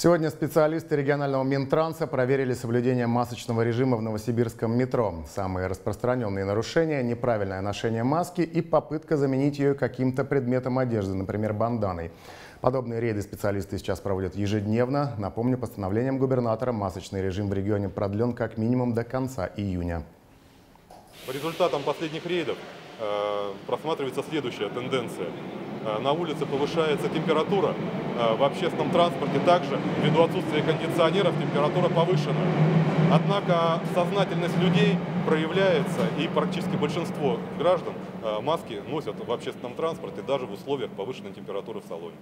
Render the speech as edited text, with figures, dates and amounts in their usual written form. Сегодня специалисты регионального Минтранса проверили соблюдение масочного режима в новосибирском метро. Самые распространенные нарушения – неправильное ношение маски и попытка заменить ее каким-то предметом одежды, например, банданой. Подобные рейды специалисты сейчас проводят ежедневно. Напомню, постановлением губернатора масочный режим в регионе продлен как минимум до конца июня. По результатам последних рейдов просматривается следующая тенденция. На улице повышается температура, в общественном транспорте также, ввиду отсутствия кондиционеров, температура повышена. Однако сознательность людей проявляется, и практически большинство граждан маски носят в общественном транспорте даже в условиях повышенной температуры в салоне.